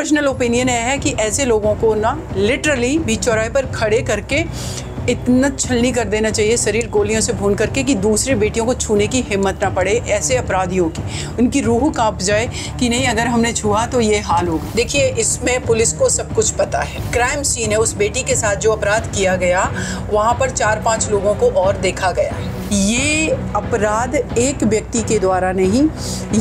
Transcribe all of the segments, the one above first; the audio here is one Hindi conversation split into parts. पर्सनल ओपिनियन है कि ऐसे लोगों को ना लिटरली बीच चौराहे पर खड़े करके इतना छलनी कर देना चाहिए, शरीर गोलियों से भून करके, कि दूसरी बेटियों को छूने की हिम्मत ना पड़े। ऐसे अपराधियों की उनकी रूह कांप जाए कि नहीं अगर हमने छुआ तो ये हाल होगा। देखिए इसमें पुलिस को सब कुछ पता है, क्राइम सीन है। उस बेटी के साथ जो अपराध किया गया वहाँ पर 4-5 लोगों को और देखा गया है। ये अपराध एक व्यक्ति के द्वारा नहीं,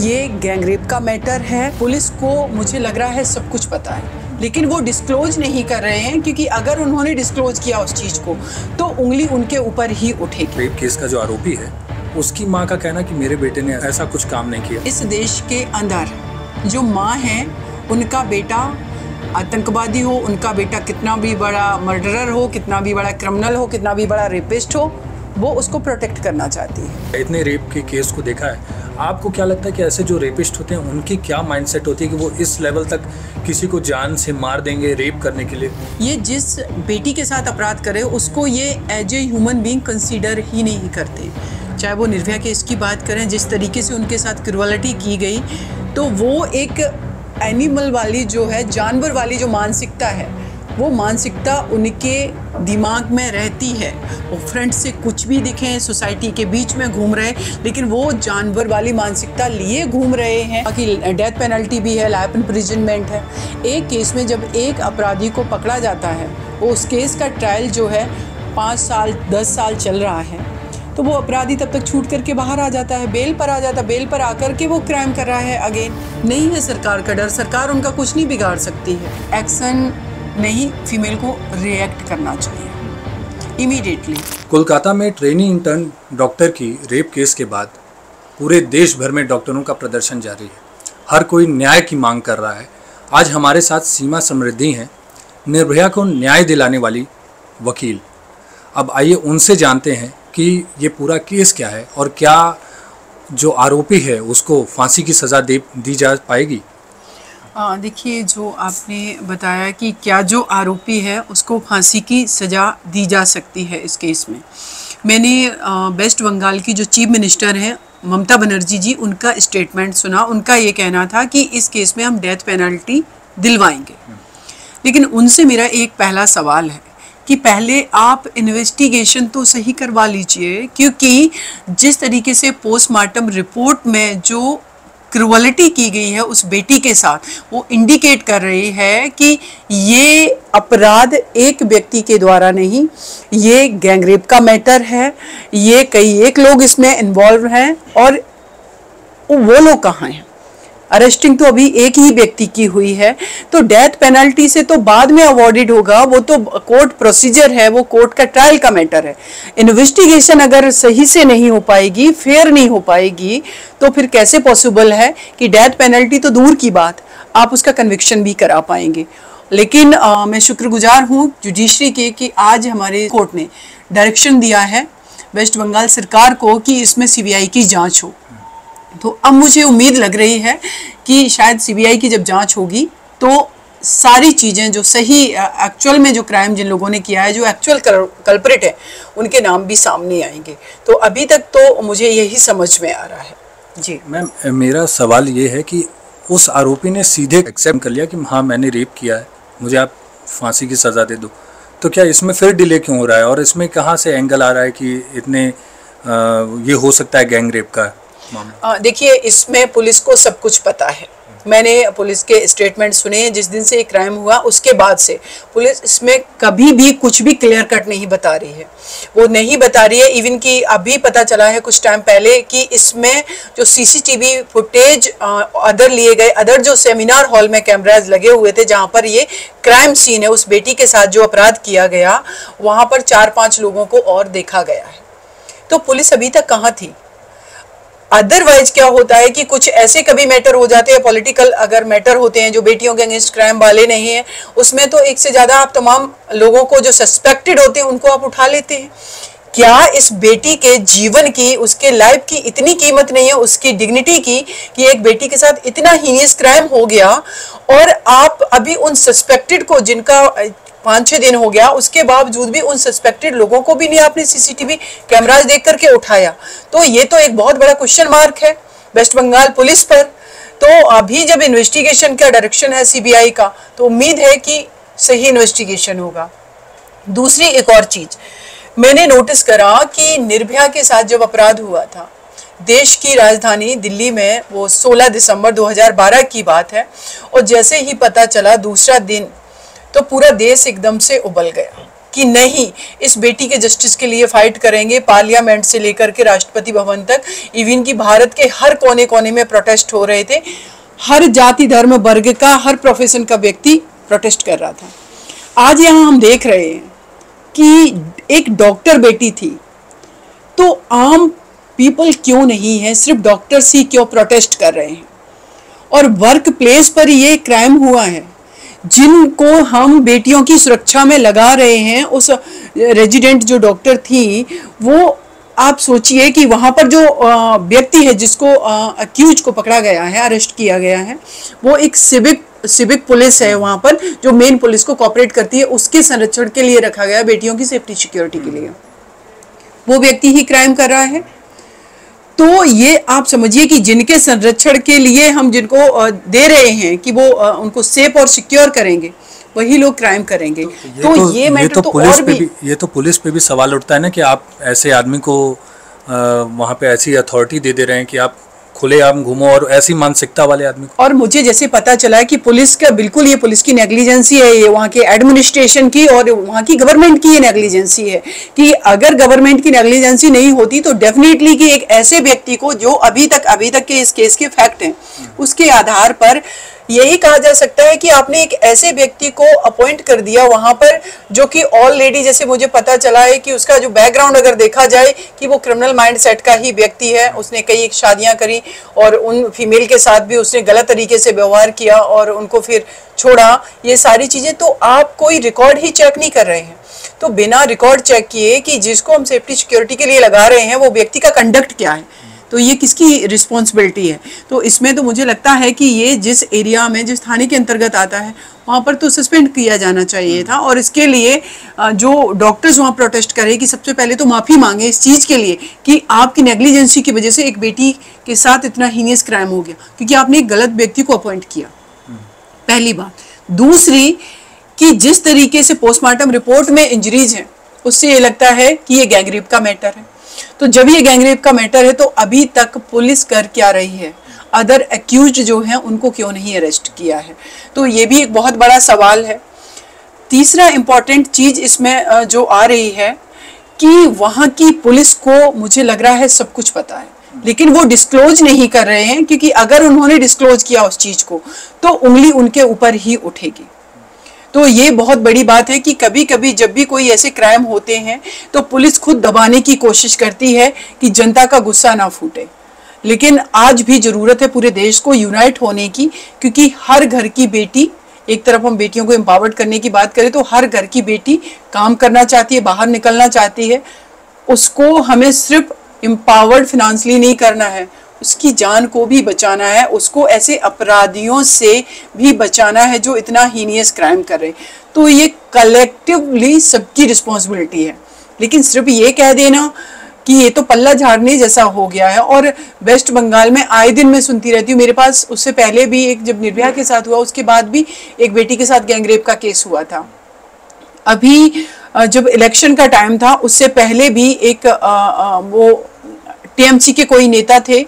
ये गैंगरेप का मैटर है। पुलिस को मुझे लग रहा है सब कुछ पता है, लेकिन वो डिस्क्लोज नहीं कर रहे हैं, क्योंकि अगर उन्होंने डिस्क्लोज किया उस चीज़ को तो उंगली उनके ऊपर ही उठेगी। रेप केस का जो आरोपी है उसकी माँ का कहना कि मेरे बेटे ने ऐसा कुछ काम नहीं किया। इस देश के अंदर जो माँ है उनका बेटा आतंकवादी हो, उनका बेटा कितना भी बड़ा मर्डरर हो, कितना भी बड़ा क्रिमिनल हो, कितना भी बड़ा रेपिस्ट हो, वो उसको प्रोटेक्ट करना चाहती है। इतने रेप के केस को देखा है, आपको क्या लगता है कि ऐसे जो रेपिस्ट होते हैं उनकी क्या माइंडसेट होती है कि वो इस लेवल तक किसी को जान से मार देंगे रेप करने के लिए? ये जिस बेटी के साथ अपराध करे उसको ये as a human being consider ही नहीं करते। चाहे वो निर्भया केस की बात करें, जिस तरीके से उनके साथ क्रूरता की गई, तो वो एक एनिमल वाली जो है, जानवर वाली जो मानसिकता है, वो मानसिकता उनके दिमाग में रहती है। वो फ्रंट से कुछ भी दिखें, सोसाइटी के बीच में घूम रहे, लेकिन वो जानवर वाली मानसिकता लिए घूम रहे हैं। बाकी डेथ पेनल्टी भी है, लाइफ इम्प्रिजनमेंट है। एक केस में जब एक अपराधी को पकड़ा जाता है, वो उस केस का ट्रायल जो है 5 साल 10 साल चल रहा है, तो वो अपराधी तब तक छूट करके बाहर आ जाता है, बेल पर आ जाता है। बेल पर आकर के वो क्राइम कर रहा है अगेन। नहीं है सरकार का डर, सरकार उनका कुछ नहीं बिगाड़ सकती है। एक्शन नहीं, फीमेल को रिएक्ट करना चाहिए इमीडिएटली। कोलकाता में ट्रेनी इंटर्न डॉक्टर की रेप केस के बाद पूरे देश भर में डॉक्टरों का प्रदर्शन जारी है। हर कोई न्याय की मांग कर रहा है। आज हमारे साथ सीमा समृद्धि हैं, निर्भया को न्याय दिलाने वाली वकील। अब आइए उनसे जानते हैं कि ये पूरा केस क्या है और क्या जो आरोपी है उसको फांसी की सज़ा दी जा पाएगी। देखिए जो आपने बताया कि क्या जो आरोपी है उसको फांसी की सज़ा दी जा सकती है इस केस में, मैंने वेस्ट बंगाल की जो चीफ मिनिस्टर हैं ममता बनर्जी जी, उनका स्टेटमेंट सुना। उनका ये कहना था कि इस केस में हम डेथ पेनल्टी दिलवाएंगे। लेकिन उनसे मेरा एक पहला सवाल है कि पहले आप इन्वेस्टिगेशन तो सही करवा लीजिए, क्योंकि जिस तरीके से पोस्टमार्टम रिपोर्ट में जो क्रूरता की गई है उस बेटी के साथ, वो इंडिकेट कर रही है कि ये अपराध एक व्यक्ति के द्वारा नहीं, ये गैंगरेप का मैटर है। ये कई लोग इसमें इन्वॉल्व हैं, और वो लोग कहाँ हैं? अरेस्टिंग तो अभी एक ही व्यक्ति की हुई है, तो डेथ पेनल्टी से तो बाद में अवॉर्डेड होगा, वो तो कोर्ट प्रोसीजर है, वो कोर्ट का ट्रायल का मैटर है। इन्वेस्टिगेशन अगर सही से नहीं हो पाएगी, फेयर नहीं हो पाएगी, तो फिर कैसे पॉसिबल है कि डेथ पेनल्टी तो दूर की बात, आप उसका कन्विक्शन भी करा पाएंगे। लेकिन मैं शुक्रगुजार हूँ जुडिशरी के कि आज हमारे कोर्ट ने डायरेक्शन दिया है वेस्ट बंगाल सरकार को कि इसमें CBI की जाँच हो। तो अब मुझे उम्मीद लग रही है कि शायद CBI की जब जांच होगी तो सारी चीज़ें जो सही एक्चुअल में जो क्राइम जिन लोगों ने किया है, जो एक्चुअल कल्प्रिट है, उनके नाम भी सामने आएंगे। तो अभी तक तो मुझे यही समझ में आ रहा है। जी मैम, मेरा सवाल ये है कि उस आरोपी ने सीधे एक्सेप्ट कर लिया कि हाँ मैंने रेप किया है, मुझे आप फांसी की सज़ा दे दो, तो क्या इसमें फिर डिले क्यों हो रहा है? और इसमें कहाँ से एंगल आ रहा है कि इतने ये हो सकता है गैंग रेप का? देखिए इसमें पुलिस को सब कुछ पता है। मैंने पुलिस के स्टेटमेंट सुने। जिस दिन से ये क्राइम हुआ उसके बाद से पुलिस इसमें कभी भी कुछ भी क्लियर कट नहीं बता रही है, वो नहीं बता रही है। इवन कि अभी पता चला है कुछ टाइम पहले कि इसमें जो CCTV फुटेज अदर लिए गए, अदर जो सेमिनार हॉल में कैमराज लगे हुए थे जहाँ पर ये क्राइम सीन है, उस बेटी के साथ जो अपराध किया गया वहाँ पर 4-5 लोगों को और देखा गया है। तो पुलिस अभी तक कहाँ थी? अदरवाइज क्या होता है कि कुछ ऐसे कभी मैटर हो जाते हैं, पॉलिटिकल अगर मैटर होते हैं जो बेटियों के अगेंस्ट क्राइम वाले नहीं हैं, उसमें तो एक से ज़्यादा आप तमाम लोगों को जो सस्पेक्टेड होते हैं उनको आप उठा लेते हैं। क्या इस बेटी के जीवन की, उसके लाइफ की इतनी कीमत नहीं है, उसकी डिग्निटी की, कि एक बेटी के साथ इतना हीनियस क्राइम हो गया और आप अभी उन सस्पेक्टेड को, जिनका 5-6 दिन हो गया, उसके बावजूद भी उन सस्पेक्टेड लोगों को भी नहीं आपने CCTV कैमराज देख करके उठाया? तो ये तो एक बहुत बड़ा क्वेश्चन मार्क है वेस्ट बंगाल पुलिस पर तो अभी जब इन्वेस्टिगेशन का डायरेक्शन है सीबीआई का, तो उम्मीद है कि सही इन्वेस्टिगेशन होगा। दूसरी एक और चीज मैंने नोटिस करा कि निर्भया के साथ जब अपराध हुआ था देश की राजधानी दिल्ली में, वो 16 दिसंबर 2012 की बात है, और जैसे ही पता चला दूसरा दिन तो पूरा देश एकदम से उबल गया कि नहीं, इस बेटी के जस्टिस के लिए फाइट करेंगे। पार्लियामेंट से लेकर के राष्ट्रपति भवन तक, इवन कि भारत के हर कोने कोने में प्रोटेस्ट हो रहे थे। हर जाति, धर्म, वर्ग का, हर प्रोफेशन का व्यक्ति प्रोटेस्ट कर रहा था। आज यहाँ हम देख रहे हैं कि एक डॉक्टर बेटी थी, तो आम पीपल क्यों नहीं है, सिर्फ डॉक्टर्स ही क्यों प्रोटेस्ट कर रहे हैं? और वर्क प्लेस पर ये क्राइम हुआ है, जिनको हम बेटियों की सुरक्षा में लगा रहे हैं। उस रेजिडेंट जो डॉक्टर थी, वो आप सोचिए कि वहाँ पर जो व्यक्ति है जिसको अक्यूज को पकड़ा गया है, अरेस्ट किया गया है, वो एक सिविक पुलिस है वहाँ पर, जो मेन पुलिस को कॉपरेट करती है, उसके संरक्षण के लिए रखा गया है, बेटियों की सेफ्टी सिक्योरिटी के लिए। वो व्यक्ति ही क्राइम कर रहा है। तो ये आप समझिए कि जिनके संरक्षण के लिए हम जिनको दे रहे हैं कि वो उनको सेफ और सिक्योर करेंगे, वही लोग क्राइम करेंगे। तो ये मैटर तो और भी, ये तो पुलिस पे भी सवाल उठता है ना कि आप ऐसे आदमी को वहाँ पे ऐसी अथॉरिटी दे रहे हैं कि आप खुले आम घूमो और ऐसी मानसिकता वाले आदमी को। और मुझे जैसे पता चला है कि पुलिस का बिल्कुल, ये पुलिस की नेग्लिजेंसी है, ये वहाँ के एडमिनिस्ट्रेशन की और वहाँ की गवर्नमेंट की ये नेग्लिजेंसी है। कि अगर गवर्नमेंट की नेग्लिजेंसी नहीं होती तो डेफिनेटली कि एक ऐसे व्यक्ति को जो अभी तक के इस केस के फैक्ट हैं उसके आधार पर यही कहा जा सकता है कि आपने एक ऐसे व्यक्ति को अपॉइंट कर दिया वहाँ पर, जो कि ऑलरेडी, जैसे मुझे पता चला है कि उसका जो बैकग्राउंड अगर देखा जाए कि वो क्रिमिनल माइंडसेट का ही व्यक्ति है। उसने कई शादियाँ करी और उन फीमेल के साथ भी उसने गलत तरीके से व्यवहार किया और उनको फिर छोड़ा। ये सारी चीज़ें, तो आप कोई रिकॉर्ड ही चेक नहीं कर रहे हैं। तो बिना रिकॉर्ड चेक किए कि जिसको हम सेफ्टी सिक्योरिटी के लिए लगा रहे हैं वो व्यक्ति का कंडक्ट क्या है, तो ये किसकी रिस्पॉन्सिबिलिटी है? तो इसमें तो मुझे लगता है कि ये जिस एरिया में, जिस थाने के अंतर्गत आता है, वहाँ पर तो सस्पेंड किया जाना चाहिए था। और इसके लिए जो डॉक्टर्स वहाँ प्रोटेस्ट करे कि सबसे पहले तो माफ़ी मांगे इस चीज़ के लिए कि आपकी नेग्लिजेंसी की वजह से एक बेटी के साथ इतना हीनियस क्राइम हो गया, क्योंकि आपने एक गलत व्यक्ति को अपॉइंट किया, पहली बात। दूसरी कि जिस तरीके से पोस्टमार्टम रिपोर्ट में इंजरीज हैं, उससे ये लगता है कि ये गैंग रेप का मैटर है। तो जब ये गैंग रेप का मैटर है तो अभी तक पुलिस कर क्या रही है, अदर एक्यूज्ड जो हैं उनको क्यों नहीं अरेस्ट किया है? तो ये भी एक बहुत बड़ा सवाल है। तीसरा इम्पॉर्टेंट चीज़ इसमें जो आ रही है कि वहाँ की पुलिस को, मुझे लग रहा है सब कुछ पता है, लेकिन वो डिस्क्लोज नहीं कर रहे हैं, क्योंकि अगर उन्होंने डिस्क्लोज किया उस चीज़ को तो उंगली उनके ऊपर ही उठेगी। तो ये बहुत बड़ी बात है कि कभी कभी जब भी कोई ऐसे क्राइम होते हैं तो पुलिस खुद दबाने की कोशिश करती है कि जनता का गुस्सा ना फूटे, लेकिन आज भी ज़रूरत है पूरे देश को यूनाइट होने की, क्योंकि हर घर की बेटी, एक तरफ हम बेटियों को एम्पावर्ड करने की बात करें तो हर घर की बेटी काम करना चाहती है, बाहर निकलना चाहती है। उसको हमें सिर्फ एम्पावर्ड फिनांसली नहीं करना है, उसकी जान को भी बचाना है, उसको ऐसे अपराधियों से भी बचाना है जो इतना हीनियस क्राइम कर रहे। तो ये कलेक्टिवली सबकी रिस्पॉन्सिबिलिटी है, लेकिन सिर्फ ये कह देना कि ये तो पल्ला झाड़ने जैसा हो गया है। और वेस्ट बंगाल में आए दिन मैं सुनती रहती हूँ, मेरे पास उससे पहले भी एक, जब निर्भया के साथ हुआ उसके बाद भी एक बेटी के साथ गैंगरेप का केस हुआ था। अभी जब इलेक्शन का टाइम था उससे पहले भी एक वो टीएमसी के कोई नेता थे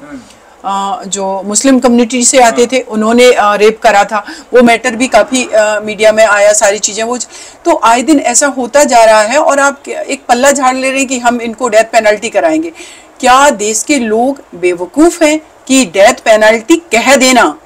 जो मुस्लिम कम्युनिटी से आते थे, उन्होंने रेप करा था। वो मैटर भी काफ़ी मीडिया में आया, सारी चीज़ें। वो तो आए दिन ऐसा होता जा रहा है और आप एक पल्ला झाड़ ले रहे हैं कि हम इनको डेथ पेनल्टी कराएंगे। क्या देश के लोग बेवकूफ़ हैं कि डेथ पेनल्टी कह देना,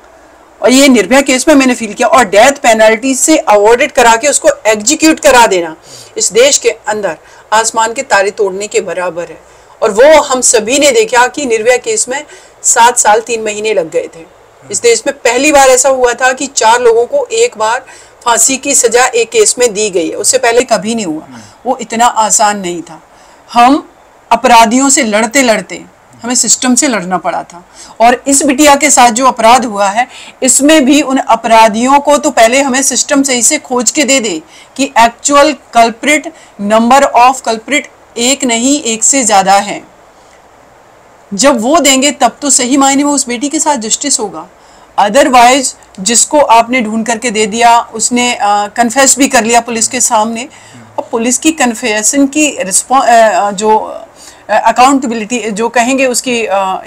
और ये निर्भया केस में मैंने फील किया, और डेथ पेनल्टी से अवॉर्डेड करा के उसको एग्जीक्यूट करा देना इस देश के अंदर आसमान के तारे तोड़ने के बराबर है। और वो हम सभी ने देखा कि निर्भया केस में 7 साल 3 महीने लग गए थे। इस देश में पहली बार ऐसा हुआ था कि 4 लोगों को एक बार फांसी की सजा एक केस में दी गई है, उससे पहले कभी नहीं हुआ। वो इतना आसान नहीं था। हम अपराधियों से लड़ते लड़ते हमें सिस्टम से लड़ना पड़ा था, और इस बिटिया के साथ जो अपराध हुआ है इसमें भी उन अपराधियों को तो पहले हमें सिस्टम सही से खोज के दे दे कि actual culprit, number of culprit एक नहीं 1 से ज़्यादा है। जब वो देंगे तब तो सही मायने में उस बेटी के साथ जस्टिस होगा। अदरवाइज जिसको आपने ढूंढ करके दे दिया उसने कन्फेस भी कर लिया पुलिस के सामने, और पुलिस की कन्फेशन की जो अकाउंटेबिलिटी जो कहेंगे उसकी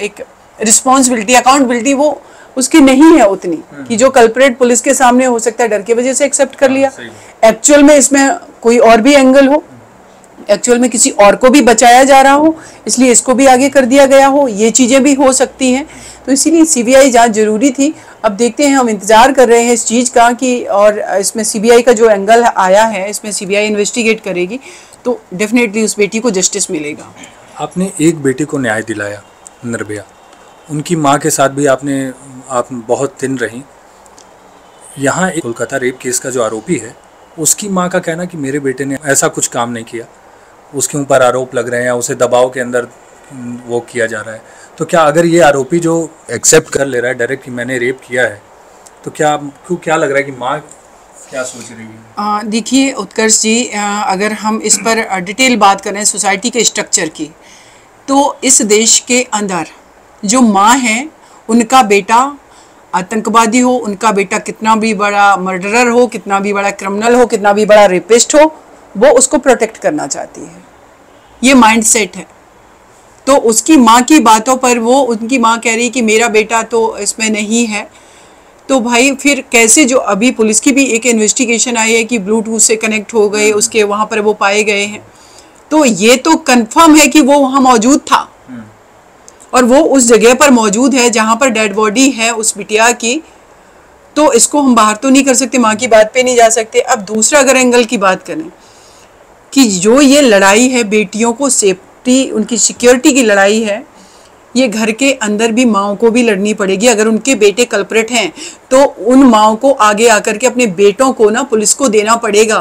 एक रिस्पॉन्सिबिलिटी अकाउंटेबिलिटी वो उसकी नहीं है उतनी कि जो कल्प्रेट पुलिस के सामने हो सकता है डर की वजह से एक्सेप्ट कर लिया। एक्चुअल में इसमें कोई और भी एंगल हो, एक्चुअल में किसी और को भी बचाया जा रहा हो इसलिए इसको भी आगे कर दिया गया हो, ये चीज़ें भी हो सकती हैं। तो इसीलिए सीबीआई जांच जरूरी थी। अब देखते हैं, हम इंतज़ार कर रहे हैं इस चीज़ का कि और इसमें सीबीआई का जो एंगल आया है इसमें सीबीआई इन्वेस्टिगेट करेगी तो डेफिनेटली उस बेटी को जस्टिस मिलेगा। आपने एक बेटी को न्याय दिलाया निर्भया, उनकी माँ के साथ भी आप बहुत दिन रहीं। यहाँ एक कोलकाता रेप केस का जो आरोपी है उसकी माँ का कहना कि मेरे बेटे ने ऐसा कुछ काम नहीं किया, उसके ऊपर आरोप लग रहे हैं, उसे दबाव के अंदर वो किया जा रहा है। तो क्या अगर ये आरोपी जो एक्सेप्ट कर ले रहा है डायरेक्ट कि मैंने रेप किया है, तो क्या आपको क्या लग रहा है कि माँ क्या सोच रही है? देखिए उत्कर्ष जी, अगर हम इस पर डिटेल बात करें सोसाइटी के स्ट्रक्चर की, तो इस देश के अंदर जो माँ हैं उनका बेटा आतंकवादी हो, उनका बेटा कितना भी बड़ा मर्डरर हो, कितना भी बड़ा क्रिमिनल हो, कितना भी बड़ा रेपिस्ट हो, वो उसको प्रोटेक्ट करना चाहती है, ये माइंडसेट है। तो उसकी माँ की बातों पर वो उनकी माँ कह रही है कि मेरा बेटा तो इसमें नहीं है, तो भाई फिर कैसे? जो अभी पुलिस की भी एक इन्वेस्टिगेशन आई है कि ब्लूटूथ से कनेक्ट हो गए उसके, वहाँ पर वो पाए गए हैं, तो ये तो कंफर्म है कि वो वहाँ मौजूद था और वो उस जगह पर मौजूद है जहाँ पर डेड बॉडी है उस बिटिया की। तो इसको हम बाहर तो नहीं कर सकते, माँ की बात पे नहीं जा सकते। अब दूसरा अगर एंगल की बात करें कि जो ये लड़ाई है बेटियों को सेफ्टी, उनकी सिक्योरिटी की लड़ाई है, ये घर के अंदर भी माओं को भी लड़नी पड़ेगी। अगर उनके बेटे कल्प्रेट हैं तो उन माओं को आगे आकर के अपने बेटों को ना पुलिस को देना पड़ेगा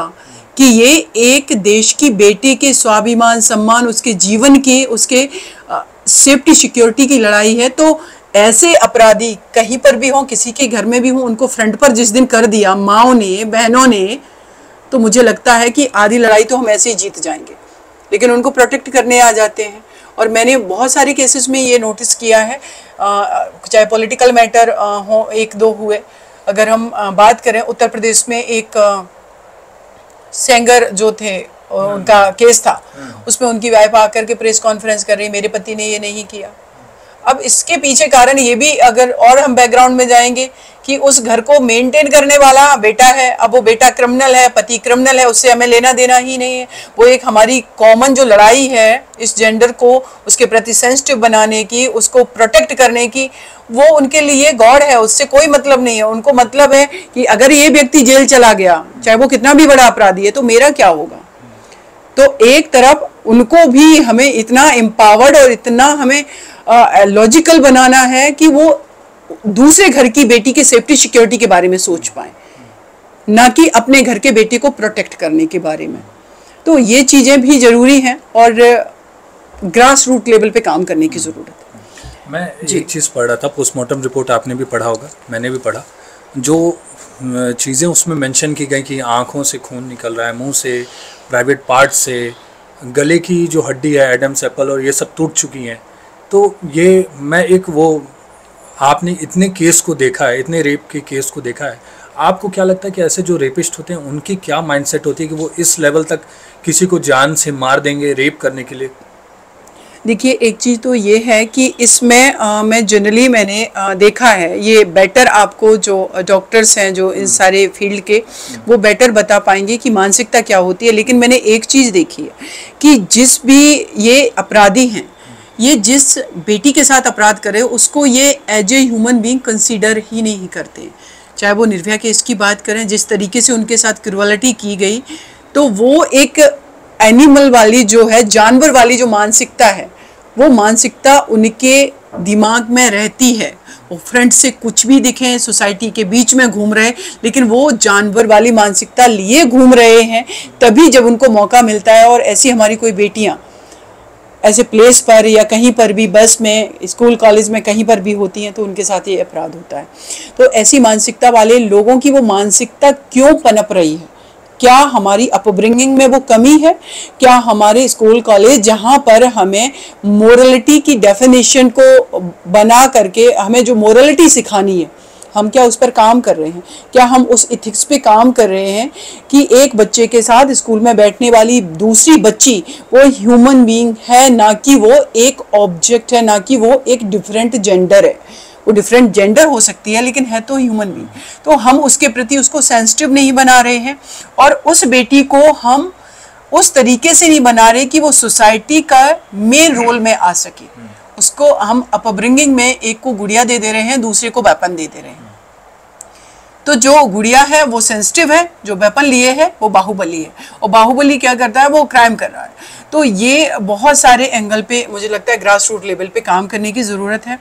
कि ये एक देश की बेटी के स्वाभिमान, सम्मान, उसके जीवन की, उसके सेफ्टी सिक्योरिटी की लड़ाई है। तो ऐसे अपराधी कहीं पर भी हों, किसी के घर में भी हों, उनको फ्रंट पर जिस दिन कर दिया माओं ने, बहनों ने, तो मुझे लगता है कि आधी लड़ाई तो हम ऐसे ही जीत जाएंगे। लेकिन उनको प्रोटेक्ट करने आ जाते हैं, और मैंने बहुत सारे केसेस में ये नोटिस किया है, चाहे पॉलिटिकल मैटर हो, एक दो हुए। अगर हम बात करें उत्तर प्रदेश में एक सेंगर जो थे उनका केस था, उसमें उनकी वाइफ आकर के प्रेस कॉन्फ्रेंस कर रही मेरे पति ने ये नहीं किया। अब इसके पीछे कारण ये भी अगर और हम बैकग्राउंड में जाएंगे कि उस घर को मेंटेन करने वाला बेटा है, अब वो बेटा क्रिमिनल है, पति क्रिमिनल है, उससे हमें लेना देना ही नहीं है। वो एक हमारी कॉमन जो लड़ाई है इस जेंडर को उसके प्रति सेंसिटिव बनाने की, उसको प्रोटेक्ट करने की, वो उनके लिए गॉड है, उससे कोई मतलब नहीं है। उनको मतलब है कि अगर ये व्यक्ति जेल चला गया, चाहे वो कितना भी बड़ा अपराधी है, तो मेरा क्या होगा। तो एक तरफ उनको भी हमें इतना एम्पावर्ड और इतना हमें लॉजिकल बनाना है कि वो दूसरे घर की बेटी के सेफ्टी सिक्योरिटी के बारे में सोच पाए, ना कि अपने घर के बेटे को प्रोटेक्ट करने के बारे में। तो ये चीज़ें भी ज़रूरी हैं और ग्रास रूट लेवल पे काम करने की ज़रूरत है। मैं एक चीज़ पढ़ रहा था, पोस्टमार्टम रिपोर्ट आपने भी पढ़ा होगा, मैंने भी पढ़ा, जो चीज़ें उसमें मेंशन की गई कि आँखों से खून निकल रहा है, मुँह से, प्राइवेट पार्ट से, गले की जो हड्डी है एडम्स एप्पल और ये सब टूट चुकी हैं। तो ये मैं एक वो आपने इतने केस को देखा है, इतने रेप के केस को देखा है, आपको क्या लगता है कि ऐसे जो रेपिस्ट होते हैं उनकी क्या माइंडसेट होती है कि वो इस लेवल तक किसी को जान से मार देंगे रेप करने के लिए? देखिए, एक चीज़ तो ये है कि इसमें मैं जनरली मैंने देखा है, ये बेटर आपको जो डॉक्टर्स हैं जो इन सारे फील्ड के, वो बेटर बता पाएंगे कि मानसिकता क्या होती है। लेकिन मैंने एक चीज़ देखी है कि जिस भी ये अपराधी हैं, ये जिस बेटी के साथ अपराध करे उसको ये as a human being consider ही नहीं करते। चाहे वो निर्भया केस की बात करें, जिस तरीके से उनके साथ क्रूरता की गई, तो वो एक एनिमल वाली जो है, जानवर वाली जो मानसिकता है, वो मानसिकता उनके दिमाग में रहती है। वो फ्रंट से कुछ भी दिखें, सोसाइटी के बीच में घूम रहे, लेकिन वो जानवर वाली मानसिकता लिए घूम रहे हैं। तभी जब उनको मौका मिलता है, और ऐसी हमारी कोई बेटियाँ ऐसे प्लेस पर या कहीं पर भी, बस में, स्कूल कॉलेज में, कहीं पर भी होती हैं, तो उनके साथ ये अपराध होता है। तो ऐसी मानसिकता वाले लोगों की वो मानसिकता क्यों पनप रही है? क्या हमारी अपब्रिंगिंग में वो कमी है? क्या हमारे स्कूल कॉलेज, जहाँ पर हमें मोरलिटी की डेफिनेशन को बना करके हमें जो मोरलिटी सिखानी है, हम क्या उस पर काम कर रहे हैं, क्या हम उस इथिक्स पे काम कर रहे हैं कि एक बच्चे के साथ स्कूल में बैठने वाली दूसरी बच्ची वो ह्यूमन बीइंग है, ना कि वो एक ऑब्जेक्ट है, ना कि वो एक डिफरेंट जेंडर है। वो डिफरेंट जेंडर हो सकती है लेकिन है तो ह्यूमन बीइंग। तो हम उसके प्रति उसको सेंसिटिव नहीं बना रहे हैं और उस बेटी को हम उस तरीके से नहीं बना रहे कि वो सोसाइटी का मेन रोल में आ सके। उसको हम अपब्रिंगिंग में एक को गुड़िया दे दे रहे हैं, दूसरे को वेपन दे दे रहे हैं। तो जो गुड़िया है वो सेंसिटिव है, जो वेपन लिए है वो बाहुबली है, और बाहुबली क्या करता है, वो क्राइम कर रहा है। तो ये बहुत सारे एंगल पे मुझे लगता है ग्रास रूट लेवल पे काम करने की ज़रूरत है।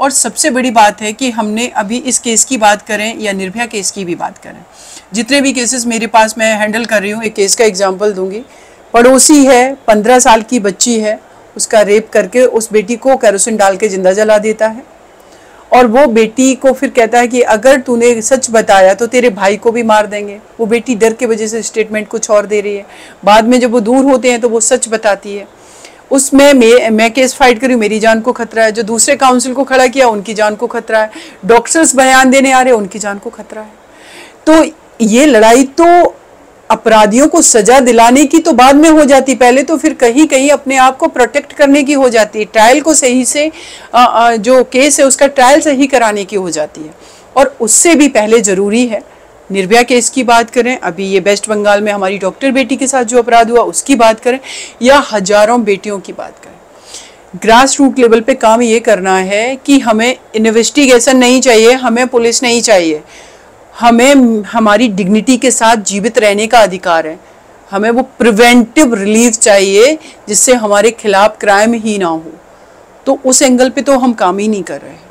और सबसे बड़ी बात है कि हमने अभी इस केस की बात करें या निर्भया केस की भी बात करें, जितने भी केसेस मेरे पास मैं हैंडल कर रही हूँ, एक केस का एग्जाम्पल दूंगी। पड़ोसी है, 15 साल की बच्ची है, उसका रेप करके उस बेटी को केरोसिन डाल के जिंदा जला देता है और वो बेटी को फिर कहता है कि अगर तूने सच बताया तो तेरे भाई को भी मार देंगे। वो बेटी डर के वजह से स्टेटमेंट कुछ और दे रही है, बाद में जब वो दूर होते हैं तो वो सच बताती है। उसमें मैं केस फाइट करी, मेरी जान को खतरा है, जो दूसरे काउंसिल को खड़ा किया उनकी जान को खतरा है, डॉक्टर्स बयान देने आ रहे उनकी जान को खतरा है। तो ये लड़ाई तो अपराधियों को सजा दिलाने की तो बाद में हो जाती, पहले तो फिर कहीं कहीं अपने आप को प्रोटेक्ट करने की हो जाती है, ट्रायल को सही से जो केस है उसका ट्रायल सही कराने की हो जाती है। और उससे भी पहले ज़रूरी है, निर्भया केस की बात करें, अभी ये वेस्ट बंगाल में हमारी डॉक्टर बेटी के साथ जो अपराध हुआ उसकी बात करें, या हजारों बेटियों की बात करें, ग्रास रूट लेवल पर काम ये करना है कि हमें इन्वेस्टिगेशन नहीं चाहिए, हमें पुलिस नहीं चाहिए, हमें हमारी डिग्निटी के साथ जीवित रहने का अधिकार है। हमें वो प्रिवेंटिव रिलीफ चाहिए जिससे हमारे खिलाफ क्राइम ही ना हो। तो उस एंगल पे तो हम काम ही नहीं कर रहे हैं।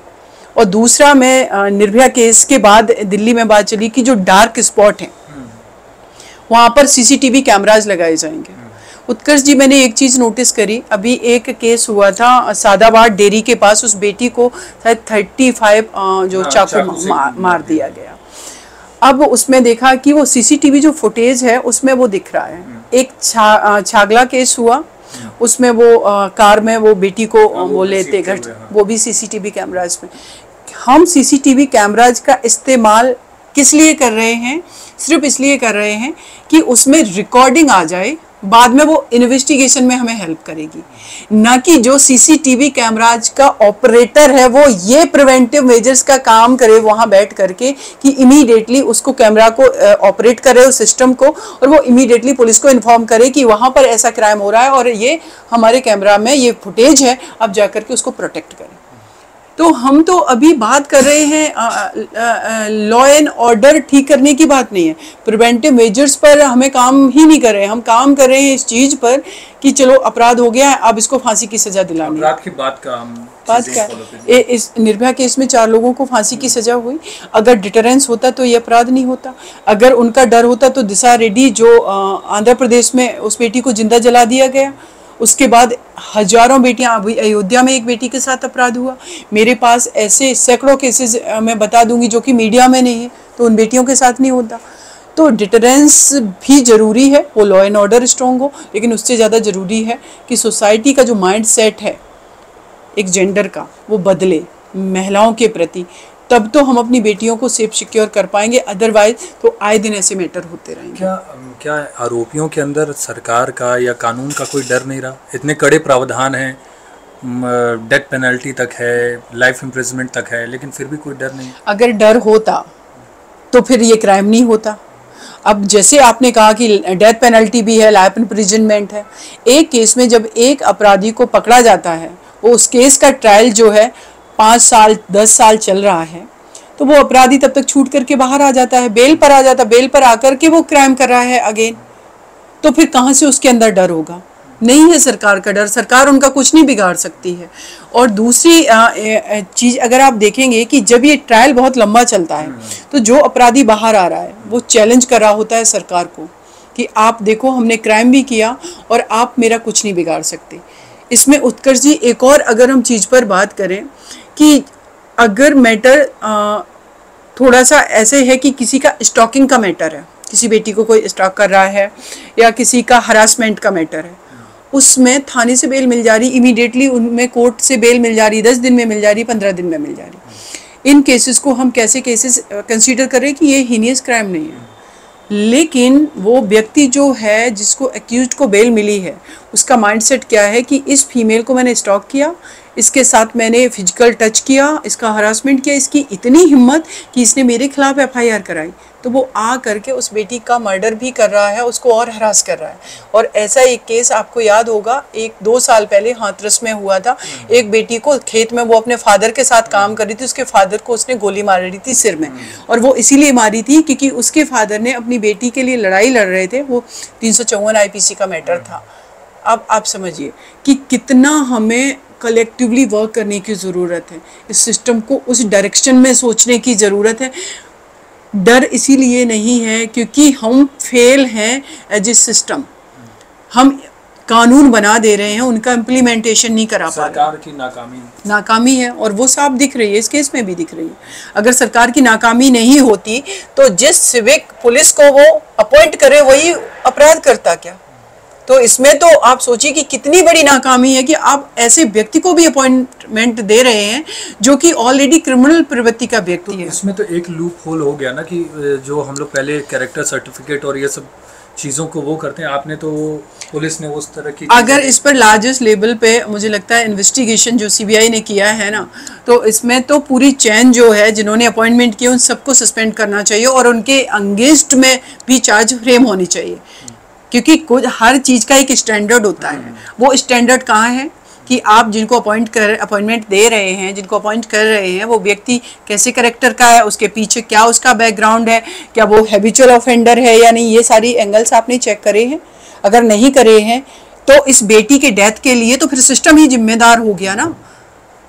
और दूसरा, मैं निर्भया केस के बाद दिल्ली में बात चली कि जो डार्क स्पॉट हैं वहाँ पर सीसीटीवी कैमराज लगाए जाएंगे। उत्कर्ष जी, मैंने एक चीज़ नोटिस करी, अभी एक केस हुआ था सादाबाद डेयरी के पास, उस बेटी को शायद 35 जो चाकू मार दिया गया। अब उसमें देखा कि वो सीसीटीवी जो फुटेज है उसमें वो दिख रहा है। एक छागला केस हुआ, उसमें वो कार में वो बेटी को वो लेते घट, वो भी सीसीटीवी कैमराज में। हम सीसीटीवी कैमराज का इस्तेमाल किस लिए कर रहे हैं? सिर्फ इसलिए कर रहे हैं कि उसमें रिकॉर्डिंग आ जाए, बाद में वो इन्वेस्टिगेशन में हमें हेल्प करेगी, ना कि जो सीसीटीवी कैमराज का ऑपरेटर है वो ये प्रिवेंटिव मेजर्स का काम करे वहाँ बैठ करके कि इमीडिएटली उसको कैमरा को ऑपरेट करे उस सिस्टम को, और वो इमीडिएटली पुलिस को इन्फॉर्म करे कि वहाँ पर ऐसा क्राइम हो रहा है और ये हमारे कैमरा में ये फुटेज है, आप जा करके उसको प्रोटेक्ट करें। तो हम तो अभी बात कर रहे हैं लॉ एंड ऑर्डर ठीक करने की बात नहीं है, प्रिवेंटिव मेजर्स पर हमें काम ही नहीं कर रहे हैं। हम काम कर रहे हैं इस चीज़ पर कि चलो अपराध हो गया है, अब इसको फांसी की सजा दिलानी है। अपराध की बात का इस निर्भया केस में 4 लोगों को फांसी की सजा हुई। अगर डिटरेंस होता तो ये अपराध नहीं होता, अगर उनका डर होता तो दिशा रेड्डी जो आंध्र प्रदेश में उस बेटी को जिंदा जला दिया गया, उसके बाद हजारों बेटियां, अभी अयोध्या में एक बेटी के साथ अपराध हुआ। मेरे पास ऐसे सैकड़ों केसेस मैं बता दूंगी जो कि मीडिया में नहीं है, तो उन बेटियों के साथ नहीं होता। तो डिटरेंस भी ज़रूरी है, वो लॉ एंड ऑर्डर स्ट्रॉन्ग हो, लेकिन उससे ज़्यादा ज़रूरी है कि सोसाइटी का जो माइंड सेट है एक जेंडर का वो बदले महिलाओं के प्रति, तब तो हम अपनी बेटियों को सेफ सिक्योर कर पाएंगे, अदरवाइज तो आए दिन ऐसे मैटर होते रहेंगे। क्या आरोपियों के अंदर सरकार का या कानून का कोई डर नहीं रहा? इतने कड़े प्रावधान हैं, डेथ पेनल्टी तक है, लाइफ इम्प्रिजमेंट तक है, लेकिन फिर भी कोई डर नहीं। अगर डर होता तो फिर ये क्राइम नहीं होता। अब जैसे आपने कहा कि डेथ पेनल्टी भी है, लाइफ इम्प्रिजनमेंट है। एक केस में जब एक अपराधी को पकड़ा जाता है, वो उस केस का ट्रायल जो है 5 साल 10 साल चल रहा है, तो वो अपराधी तब तक छूट करके बाहर आ जाता है, बेल पर आ जाता है, बेल पर आकर के वो क्राइम कर रहा है अगेन। तो फिर कहाँ से उसके अंदर डर होगा? नहीं है सरकार का डर, सरकार उनका कुछ नहीं बिगाड़ सकती है। और दूसरी चीज़ अगर आप देखेंगे कि जब ये ट्रायल बहुत लंबा चलता है तो जो अपराधी बाहर आ रहा है वो चैलेंज कर रहा होता है सरकार को कि आप देखो हमने क्राइम भी किया और आप मेरा कुछ नहीं बिगाड़ सकते। इसमें उत्कर्ष जी एक और अगर हम चीज़ पर बात करें कि अगर मैटर थोड़ा सा ऐसे है कि किसी का स्टॉकिंग का मैटर है, किसी बेटी को कोई स्टॉक कर रहा है या किसी का हरासमेंट का मैटर है, उसमें थाने से बेल मिल जा रही इमीडिएटली, उनमें कोर्ट से बेल मिल जा रही 10 दिन में मिल जा रही 15 दिन में मिल जा रही। इन केसेस को हम कैसे केसेस कंसीडर करें कि ये हीनियस क्राइम नहीं है। लेकिन वो व्यक्ति जो है जिसको एक्यूज्ड को बेल मिली है उसका माइंडसेट क्या है कि इस फीमेल को मैंने स्टॉक किया, इसके साथ मैंने फिजिकल टच किया, इसका हरासमेंट किया, इसकी इतनी हिम्मत कि इसने मेरे खिलाफ एफआईआर कराई, तो वो आ करके उस बेटी का मर्डर भी कर रहा है, उसको और हरास कर रहा है। और ऐसा एक केस आपको याद होगा 1-2 साल पहले हाथरस में हुआ था। एक बेटी को खेत में वो अपने फादर के साथ काम कर रही थी, उसके फादर को उसने गोली मार रही थी सिर में, और वो इसीलिए मारी थी क्योंकि उसके फादर ने अपनी बेटी के लिए लड़ाई लड़ रहे थे। वो 354 IPC का मैटर था। अब आप समझिए कि कितना हमें कलेक्टिवली वर्क करने की ज़रूरत है, इस सिस्टम को उस डायरेक्शन में सोचने की ज़रूरत है। डर इसीलिए नहीं है क्योंकि हम फेल हैं एज ए सिस्टम, हम कानून बना दे रहे हैं, उनका इम्प्लीमेंटेशन नहीं करा पा रहे। सरकार की नाकामी है और वो साफ दिख रही है, इस केस में भी दिख रही है। अगर सरकार की नाकामी नहीं होती तो जिस सिविक पुलिस को वो अपॉइंट करे वही अपराध करता क्या? तो इसमें तो आप सोचिए कि कितनी बड़ी नाकामी है कि आप ऐसे व्यक्ति को भी अपॉइंटमेंट दे रहे हैं जो कि ऑलरेडी क्रिमिनल प्रवृत्ति का व्यक्ति है। इसमें तो एक लूप होल हो गया ना कि जो हम लोग पहले कैरेक्टर सर्टिफिकेट और ये सब चीज़ों को वो करते हैं, आपने तो पुलिस ने उस तरह की अगर इस पर लार्जेस्ट लेवल पे मुझे लगता है इन्वेस्टिगेशन जो CBI ने किया है ना, तो इसमें तो पूरी चैन जो है जिन्होंने अपॉइंटमेंट किए उन सबको सस्पेंड करना चाहिए और उनके अगेंस्ट में भी चार्ज फ्रेम होनी चाहिए, क्योंकि कुछ हर चीज़ का एक स्टैंडर्ड होता है। वो स्टैंडर्ड कहाँ है कि आप जिनको अपॉइंटमेंट दे रहे हैं, जिनको अपॉइंट कर रहे हैं, वो व्यक्ति कैसे करेक्टर का है, उसके पीछे क्या उसका बैकग्राउंड है, क्या वो हैबिचुअल ऑफेंडर है या नहीं, ये सारी एंगल्स आपने चेक करे हैं। अगर नहीं करे हैं तो इस बेटी के डेथ के लिए तो फिर सिस्टम ही जिम्मेदार हो गया ना।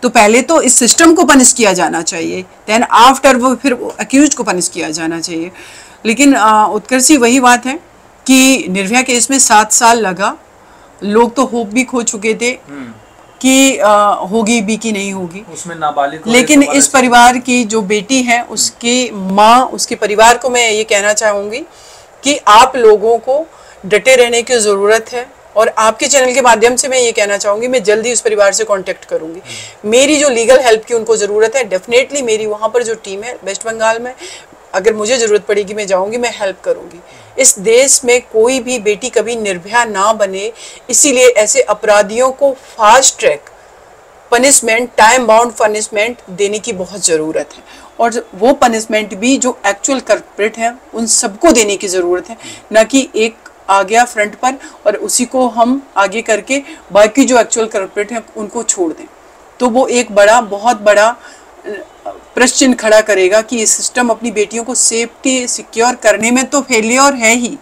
तो पहले तो इस सिस्टम को पनिश किया जाना चाहिए, दैन आफ्टर वो फिर एक्यूज को पनिश किया जाना चाहिए। लेकिन उत्कर्ष, वही बात है कि निर्भया केस में 7 साल लगा, लोग तो होप भी खो चुके थे कि होगी भी कि नहीं होगी उसमें नाबालिग, लेकिन इस परिवार की जो बेटी है उसकी माँ, उसके परिवार को मैं ये कहना चाहूँगी कि आप लोगों को डटे रहने की ज़रूरत है। और आपके चैनल के माध्यम से मैं ये कहना चाहूँगी, मैं जल्दी उस परिवार से कांटेक्ट करूँगी। मेरी जो लीगल हेल्प की उनको ज़रूरत है, डेफिनेटली मेरी वहाँ पर जो टीम है वेस्ट बंगाल में, अगर मुझे ज़रूरत पड़ेगी मैं जाऊँगी, मैं हेल्प करूँगी। इस देश में कोई भी बेटी कभी निर्भया ना बने, इसीलिए ऐसे अपराधियों को fast track punishment, time bound punishment देने की बहुत ज़रूरत है। और वो पनिशमेंट भी जो एक्चुअल कल्प्रिट हैं उन सबको देने की ज़रूरत है, ना कि एक आ गया फ्रंट पर और उसी को हम आगे करके बाकी जो एक्चुअल कल्प्रिट हैं उनको छोड़ दें। तो वो एक बड़ा, बहुत बड़ा प्रश्न खड़ा करेगा कि ये सिस्टम अपनी बेटियों को सेफ्टी सिक्योर करने में तो फेलियर है ही,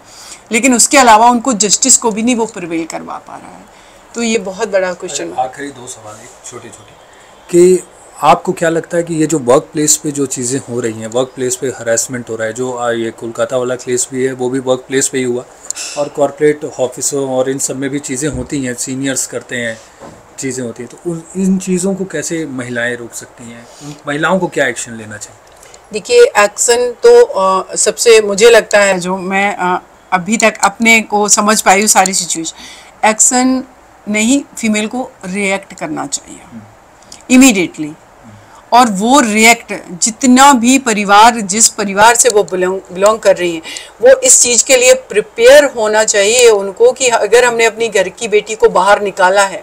लेकिन उसके अलावा उनको जस्टिस को भी नहीं वो प्रिवेल करवा पा रहा है। तो ये बहुत बड़ा क्वेश्चन। आखिरी 2 सवाल छोटे-छोटे कि आपको क्या लगता है कि ये जो वर्क प्लेस पे जो चीज़ें हो रही हैं, वर्क प्लेस पे हरासमेंट हो रहा है, जो ये कोलकाता वाला केस भी है वो भी वर्क प्लेस पे ही हुआ, और कॉर्पोरेट ऑफिसों और इन सब में भी चीज़ें होती हैं, सीनियर्स करते हैं, चीज़ें होती हैं, तो इन चीज़ों को कैसे महिलाएं रोक सकती हैं, महिलाओं को क्या एक्शन लेना चाहिए? देखिए, एक्शन तो सबसे मुझे लगता है जो मैं अभी तक अपने को समझ पाई हूँ सारी सिचुएशन, एक्शन नहीं, फीमेल को रिएक्ट करना चाहिए इमीडिएटली। और वो रिएक्ट जितना भी परिवार, जिस परिवार से वो बिलोंग कर रही हैं, वो इस चीज़ के लिए प्रिपेयर होना चाहिए उनको कि अगर हमने अपनी घर की बेटी को बाहर निकाला है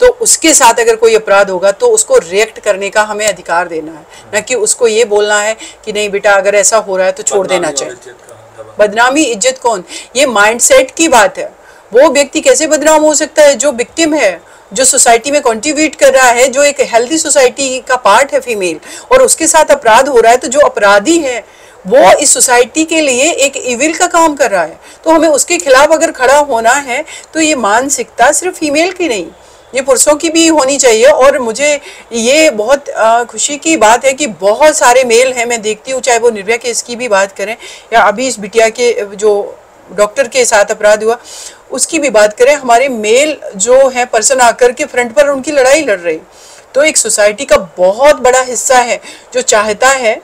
तो उसके साथ अगर कोई अपराध होगा तो उसको रिएक्ट करने का हमें अधिकार देना है, न कि उसको ये बोलना है कि नहीं बेटा अगर ऐसा हो रहा है तो छोड़ देना चाहिए। बदनामी, इज्जत कौन, ये माइंडसेट की बात है। वो व्यक्ति कैसे बदनाम हो सकता है जो विक्टिम है, जो सोसाइटी में कंट्रीब्यूट कर रहा है, जो एक हेल्दी सोसाइटी का पार्ट है फीमेल, और उसके साथ अपराध हो रहा है, तो जो अपराधी है वो इस सोसाइटी के लिए एक इविल का काम कर रहा है। तो हमें उसके खिलाफ अगर खड़ा होना है तो ये मानसिकता सिर्फ फीमेल की नहीं, ये पुरुषों की भी होनी चाहिए। और मुझे ये बहुत खुशी की बात है कि बहुत सारे मेल हैं, मैं देखती हूँ, चाहे वो निर्भया केस की भी बात करें या अभी इस बिटिया के जो डॉक्टर के साथ अपराध हुआ उसकी भी बात करें, हमारे मेल जो है पर्सन आकर के फ्रंट पर उनकी लड़ाई लड़ रही। तो एक सोसाइटी का बहुत बड़ा हिस्सा है जो चाहता है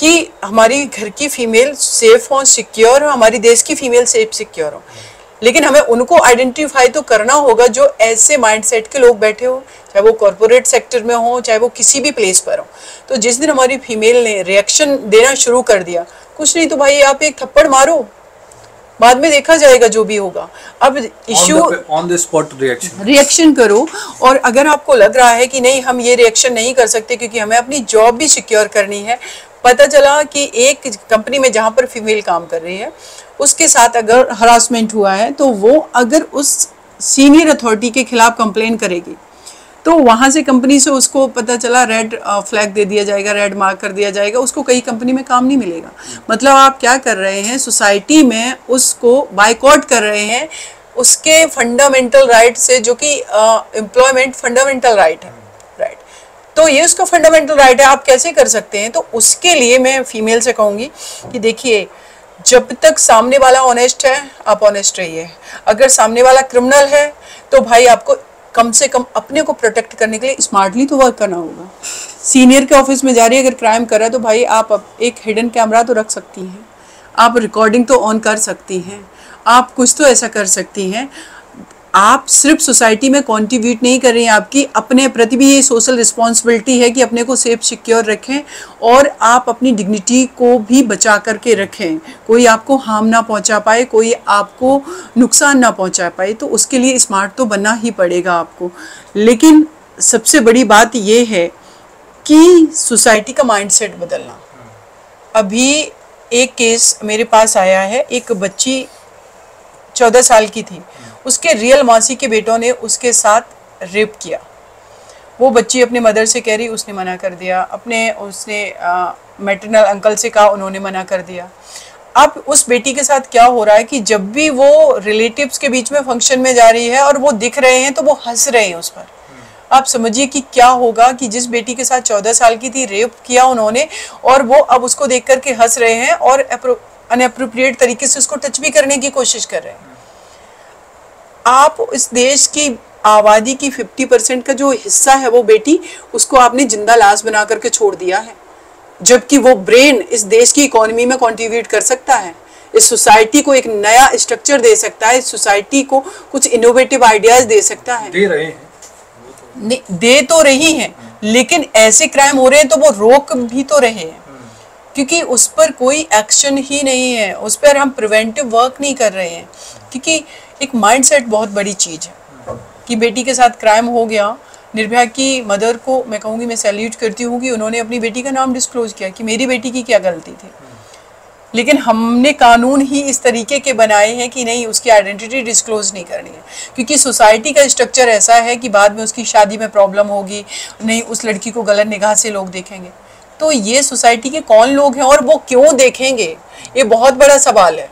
कि हमारी घर की फीमेल सेफ हो, सिक्योर हो, हमारी देश की फीमेल सेफ सिक्योर हो। लेकिन हमें उनको आइडेंटिफाई तो करना होगा जो ऐसे माइंडसेट के लोग बैठे हो, चाहे वो कॉर्पोरेट सेक्टर में हो, चाहे वो किसी भी प्लेस पर हो। तो जिस दिन हमारी फीमेल ने रिएक्शन देना शुरू कर दिया, कुछ नहीं तो भाई आप एक थप्पड़ मारो, बाद में देखा जाएगा जो भी होगा। अब issue on the spot reaction करो। और अगर आपको लग रहा है कि नहीं हम ये रिएक्शन नहीं कर सकते क्योंकि हमें अपनी जॉब भी सिक्योर करनी है, पता चला कि एक कंपनी में जहाँ पर फीमेल काम कर रही है उसके साथ अगर हरासमेंट हुआ है तो वो अगर उस सीनियर अथॉरिटी के खिलाफ कंप्लेन करेगी तो वहाँ से कंपनी से उसको पता चला रेड फ्लैग दे दिया जाएगा, रेड मार्क कर दिया जाएगा, उसको कई कंपनी में काम नहीं मिलेगा। मतलब आप क्या कर रहे हैं, सोसाइटी में उसको बाइकआउट कर रहे हैं उसके फंडामेंटल राइट से, जो कि एम्प्लॉयमेंट फंडामेंटल राइट है, राइट। तो ये उसका फंडामेंटल राइट है, आप कैसे कर सकते हैं। तो उसके लिए मैं फीमेल से कहूँगी कि देखिए, जब तक सामने वाला ऑनेस्ट है आप ऑनेस्ट रहिए। अगर सामने वाला क्रिमिनल है तो भाई आपको कम से कम अपने को प्रोटेक्ट करने के लिए स्मार्टली तो वर्क करना होगा। सीनियर के ऑफिस में जा रही है, अगर क्राइम कर रहा है तो भाई आप एक हिडन कैमरा तो रख सकती हैं, आप रिकॉर्डिंग तो ऑन कर सकती हैं, आप कुछ तो ऐसा कर सकती हैं। आप सिर्फ सोसाइटी में कंट्रीब्यूट नहीं कर रही हैं, आपकी अपने प्रति भी ये सोशल रिस्पॉन्सिबिलिटी है कि अपने को सेफ सिक्योर रखें और आप अपनी डिग्निटी को भी बचा करके रखें, कोई आपको हार्म ना पहुंचा पाए, कोई आपको नुकसान ना पहुंचा पाए। तो उसके लिए स्मार्ट तो बनना ही पड़ेगा आपको। लेकिन सबसे बड़ी बात ये है कि सोसाइटी का माइंडसेट बदलना। अभी एक केस मेरे पास आया है, एक बच्ची 14 साल की थी, उसके रियल मासी के बेटों ने उसके साथ रेप किया। वो बच्ची अपने मदर से कह रही, उसने मना कर दिया, उसने मैटरनल अंकल से कहा, उन्होंने मना कर दिया। अब उस बेटी के साथ क्या हो रहा है कि जब भी वो रिलेटिव्स के बीच में फंक्शन में जा रही है और वो दिख रहे हैं तो वो हंस रहे हैं उस पर। आप समझिए कि क्या होगा कि जिस बेटी के साथ 14 साल की थी, रेप किया उन्होंने, और वो अब उसको देख करके हंस रहे हैं और अनअप्रोप्रिएट तरीके से उसको टच भी करने की कोशिश कर रहे हैं। आप इस देश की आबादी की 50% का जो हिस्सा है वो बेटी, उसको आपने जिंदा लाश बना करके छोड़ दिया है, जबकि वो ब्रेन इस देश की इकोनॉमी में कंट्रीब्यूट कर सकता है, इस सोसाइटी को एक नया स्ट्रक्चर दे सकता है, इस सोसाइटी को कुछ इनोवेटिव आइडियाज दे सकता है। दे रहे हैं, दे तो रही हैं, लेकिन ऐसे क्राइम हो रहे हैं तो वो रोक भी तो रहे हैं, क्योंकि उस पर कोई एक्शन ही नहीं है, उस पर हम प्रिवेंटिव वर्क नहीं कर रहे हैं। क्योंकि एक माइंडसेट बहुत बड़ी चीज़ है कि बेटी के साथ क्राइम हो गया। निर्भया की मदर को मैं कहूँगी, मैं सैल्यूट करती हूँ कि उन्होंने अपनी बेटी का नाम डिस्क्लोज किया कि मेरी बेटी की क्या गलती थी। लेकिन हमने कानून ही इस तरीके के बनाए हैं कि नहीं, उसकी आइडेंटिटी डिस्क्लोज नहीं करनी है, क्योंकि सोसाइटी का स्ट्रक्चर ऐसा है कि बाद में उसकी शादी में प्रॉब्लम होगी, नहीं उस लड़की को गलत निगाह से लोग देखेंगे। तो ये सोसाइटी के कौन लोग हैं और वो क्यों देखेंगे, ये बहुत बड़ा सवाल है।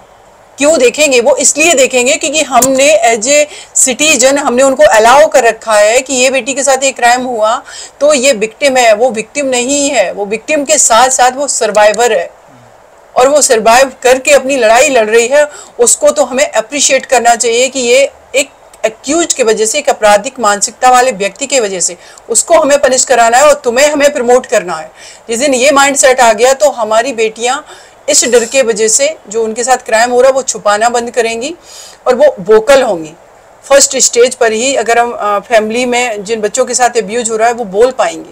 क्यों देखेंगे? वो इसलिए देखेंगे क्योंकि हमने एज ए सिटीजन हमने उनको अलाउ कर रखा है कि ये बेटी के साथ ये क्राइम हुआ तो ये विक्टिम है। वो विक्टिम नहीं है, वो विक्टिम के साथ साथ वो सर्वाइवर है और वो सर्वाइव करके अपनी लड़ाई लड़ रही है। उसको तो हमें अप्रिशिएट करना चाहिए कि ये एक एक्यूज के वजह से, एक आपराधिक मानसिकता वाले व्यक्ति के वजह से उसको हमें पनिश कराना है और तुम्हें हमें प्रमोट करना है। जिस दिन ये माइंड सेट आ गया तो हमारी बेटियाँ इस डर के वजह से जो उनके साथ क्राइम हो रहा है वो छुपाना बंद करेंगी और वो वोकल होंगी। फर्स्ट स्टेज पर ही अगर हम फैमिली में जिन बच्चों के साथ एब्यूज हो रहा है वो बोल पाएंगे,